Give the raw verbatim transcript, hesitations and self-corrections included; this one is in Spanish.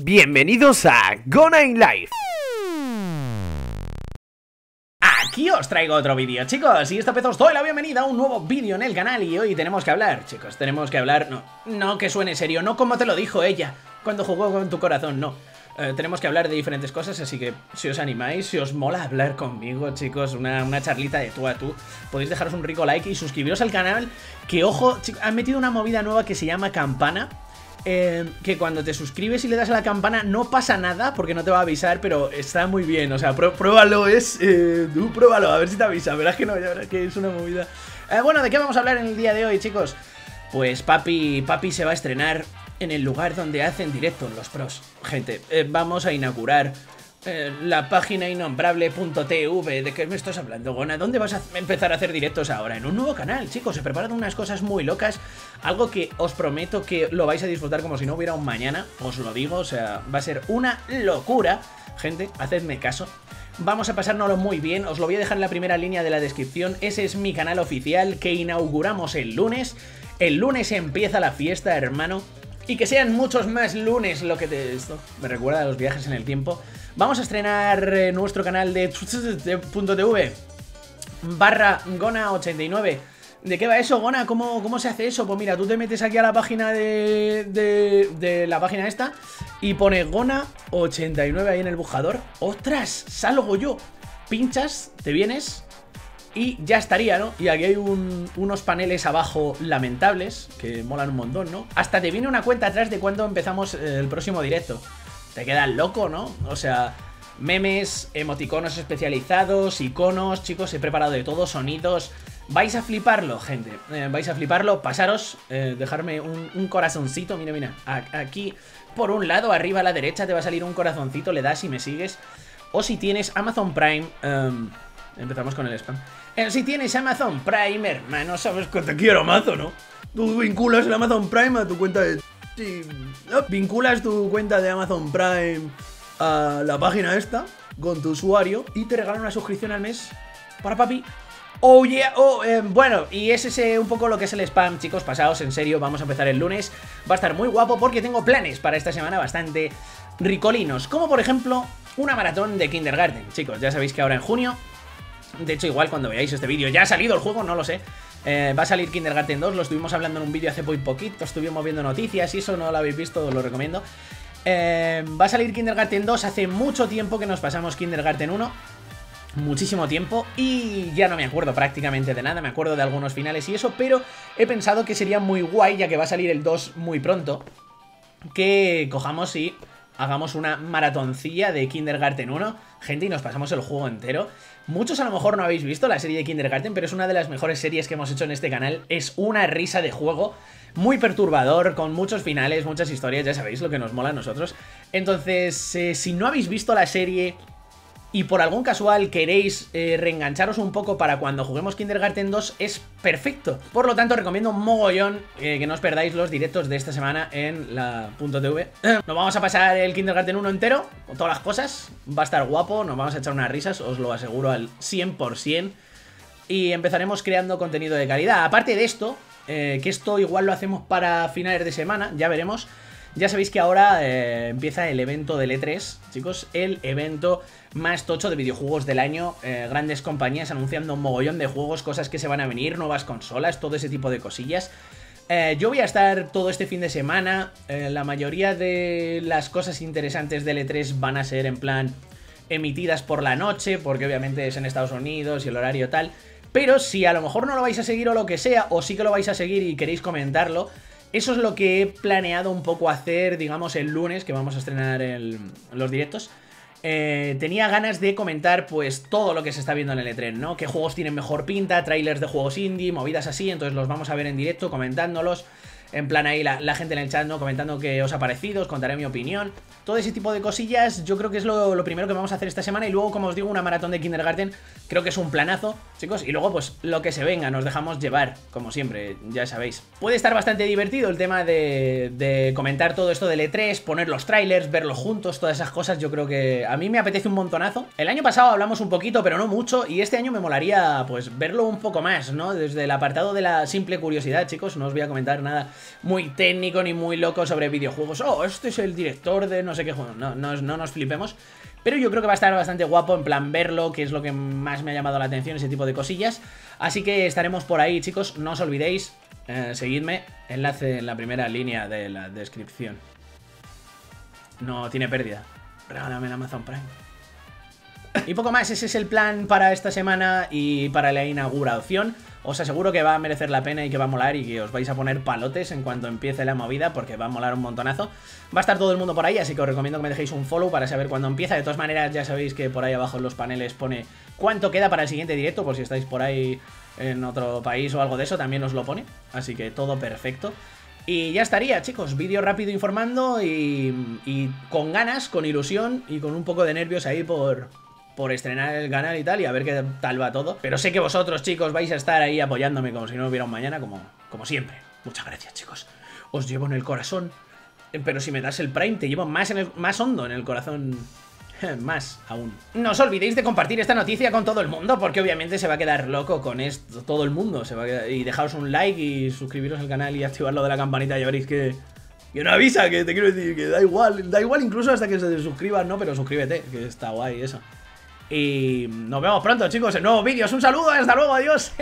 Bienvenidos a Gona in Life. Aquí os traigo otro vídeo, chicos, y esta vez os doy la bienvenida a un nuevo vídeo en el canal. Y hoy tenemos que hablar, chicos, tenemos que hablar, no, no que suene serio, no como te lo dijo ella cuando jugó con tu corazón, no. Eh, tenemos que hablar de diferentes cosas, así que si os animáis, si os mola hablar conmigo, chicos, una, una charlita de tú a tú, podéis dejaros un rico like y suscribiros al canal, que ojo, chicos, han metido una movida nueva que se llama campana. Eh, que cuando te suscribes y le das a la campana no pasa nada porque no te va a avisar, pero está muy bien, o sea, pr pruébalo, es... Eh, tú pruébalo, a ver si te avisa, verás que no, ya verás que es una movida. Eh, bueno, ¿de qué vamos a hablar en el día de hoy, chicos? Pues papi, papi se va a estrenar en el lugar donde hacen directo los pros. Gente, eh, vamos a inaugurar eh, la página innombrable punto t v. ¿De qué me estás hablando, Gona? ¿Dónde vas a empezar a hacer directos ahora? En un nuevo canal, chicos, se preparan unas cosas muy locas. Algo que os prometo que lo vais a disfrutar como si no hubiera un mañana. Os lo digo, o sea, va a ser una locura. Gente, hacedme caso. Vamos a pasárnoslo muy bien, os lo voy a dejar en la primera línea de la descripción. Ese es mi canal oficial que inauguramos el lunes. El lunes empieza la fiesta, hermano. Y que sean muchos más lunes lo que te... Esto me recuerda a los viajes en el tiempo. Vamos a estrenar eh, nuestro canal de .tv barra Gona ochenta y nueve. ¿De qué va eso, Gona? ¿Cómo, ¿Cómo se hace eso? Pues mira, tú te metes aquí a la página de... De, de la página esta y pones Gona ochenta y nueve ahí en el buscador. ¡Ostras! Salgo yo. Pinchas, te vienes y ya estaría, ¿no? Y aquí hay un, unos paneles abajo lamentables que molan un montón, ¿no? Hasta te viene una cuenta atrás de cuando empezamos el próximo directo. Te quedas loco, ¿no? O sea, memes, emoticonos especializados, iconos, chicos, he preparado de todo, sonidos. Vais a fliparlo, gente, eh, vais a fliparlo. Pasaros, eh, dejarme un, un corazoncito. Mira, mira, aquí por un lado, arriba a la derecha te va a salir un corazoncito. Le das y me sigues. O si tienes Amazon Prime... Um, empezamos con el spam. Eh, si tienes Amazon Prime, hermano, sabes que te quiero mazo, ¿no? Tú vinculas el Amazon Prime a tu cuenta de... Sí, ¿no? Vinculas tu cuenta de Amazon Prime a la página esta con tu usuario y te regalan una suscripción al mes para papi. Oh yeah, oh, eh, bueno, y ese es eh, un poco lo que es el spam, chicos, pasaos, en serio, vamos a empezar el lunes. Va a estar muy guapo porque tengo planes para esta semana bastante ricolinos, como por ejemplo una maratón de Kindergarten, chicos, ya sabéis que ahora en junio... De hecho, igual cuando veáis este vídeo ya ha salido el juego, no lo sé. eh, Va a salir Kindergarten dos, lo estuvimos hablando en un vídeo hace muy poquito. Estuvimos viendo noticias, si eso no lo habéis visto, os lo recomiendo. eh, Va a salir Kindergarten dos, hace mucho tiempo que nos pasamos Kindergarten uno. Muchísimo tiempo y ya no me acuerdo prácticamente de nada. Me acuerdo de algunos finales y eso, pero he pensado que sería muy guay, ya que va a salir el dos muy pronto, que cojamos y... hagamos una maratoncilla de Kindergarten uno, gente, y nos pasamos el juego entero. Muchos a lo mejor no habéis visto la serie de Kindergarten, pero es una de las mejores series que hemos hecho en este canal. Es una risa de juego, muy perturbador, con muchos finales, muchas historias, ya sabéis lo que nos mola a nosotros. Entonces, eh, si no habéis visto la serie y por algún casual queréis eh, reengancharos un poco para cuando juguemos Kindergarten dos, es perfecto. Por lo tanto, recomiendo mogollón eh, que no os perdáis los directos de esta semana en la .tv. Nos vamos a pasar el Kindergarten uno entero, con todas las cosas. Va a estar guapo, nos vamos a echar unas risas, os lo aseguro al cien por cien. Y empezaremos creando contenido de calidad. Aparte de esto, eh, que esto igual lo hacemos para finales de semana, ya veremos. Ya sabéis que ahora eh, empieza el evento del E tres, chicos, el evento más tocho de videojuegos del año. eh, Grandes compañías anunciando un mogollón de juegos, cosas que se van a venir, nuevas consolas, todo ese tipo de cosillas. eh, Yo voy a estar todo este fin de semana. eh, La mayoría de las cosas interesantes del E tres van a ser en plan emitidas por la noche, porque obviamente es en Estados Unidos y el horario tal. Pero si a lo mejor no lo vais a seguir o lo que sea, o sí que lo vais a seguir y queréis comentarlo, eso es lo que he planeado un poco hacer, digamos, el lunes, que vamos a estrenar el, los directos. Eh, tenía ganas de comentar, pues, todo lo que se está viendo en el E tres, ¿no? Qué juegos tienen mejor pinta, trailers de juegos indie, movidas así, entonces los vamos a ver en directo comentándolos. En plan ahí la, la gente en el chat, ¿no? Comentando qué os ha parecido, os contaré mi opinión. Todo ese tipo de cosillas yo creo que es lo, lo primero que vamos a hacer esta semana. Y luego, como os digo, una maratón de Kindergarten. Creo que es un planazo, chicos. Y luego, pues, lo que se venga, nos dejamos llevar, como siempre, ya sabéis. Puede estar bastante divertido el tema de, de comentar todo esto del E tres, poner los trailers, verlos juntos, todas esas cosas. Yo creo que a mí me apetece un montonazo. El año pasado hablamos un poquito, pero no mucho. Y este año me molaría, pues, verlo un poco más, ¿no? Desde el apartado de la simple curiosidad, chicos. No os voy a comentar nada muy técnico ni muy loco sobre videojuegos. Oh, este es el director de no sé qué juego. No, no, no nos flipemos. Pero yo creo que va a estar bastante guapo, en plan verlo, que es lo que más me ha llamado la atención, ese tipo de cosillas. Así que estaremos por ahí, chicos. No os olvidéis, eh, seguidme. Enlace en la primera línea de la descripción. No tiene pérdida. Regálame el Amazon Prime. Y poco más, ese es el plan para esta semana y para la inauguración. Os aseguro que va a merecer la pena y que va a molar y que os vais a poner palotes en cuanto empiece la movida, porque va a molar un montonazo. Va a estar todo el mundo por ahí, así que os recomiendo que me dejéis un follow para saber cuándo empieza. De todas maneras, ya sabéis que por ahí abajo en los paneles pone cuánto queda para el siguiente directo, por si estáis por ahí en otro país o algo de eso, también os lo pone. Así que todo perfecto. Y ya estaría, chicos, vídeo rápido informando y, y con ganas, con ilusión y con un poco de nervios ahí por... por estrenar el canal y tal, y a ver qué tal va todo. Pero sé que vosotros, chicos, vais a estar ahí apoyándome como si no hubiera un mañana, como, como siempre. Muchas gracias, chicos. Os llevo en el corazón. Pero si me das el Prime, te llevo más, en el, más hondo en el corazón. Más aún. No os olvidéis de compartir esta noticia con todo el mundo, porque obviamente se va a quedar loco con esto. Todo el mundo se va a quedar... Y dejaos un like y suscribiros al canal y activar lo de la campanita. Ya veréis que... Que no avisa, que te quiero decir que da igual. Da igual incluso hasta que se suscriban, ¿no? Pero suscríbete, que está guay eso. Y nos vemos pronto, chicos, en nuevos vídeos. Un saludo, hasta luego, adiós.